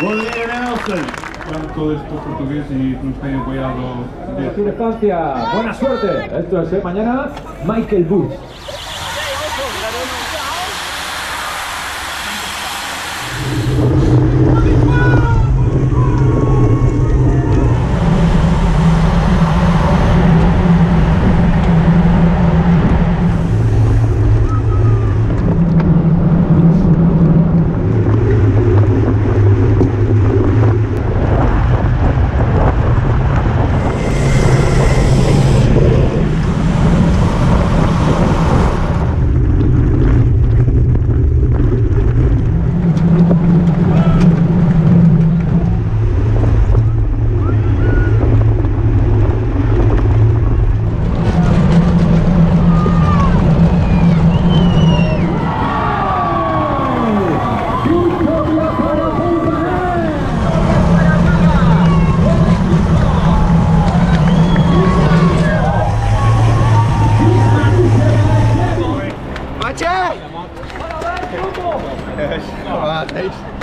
Bolívar Nelson. Canto de estos portugués y no voy a hablar de Francia. Buena suerte. Esto es mañana Michael Bush. Maciej! Brawo, brawo!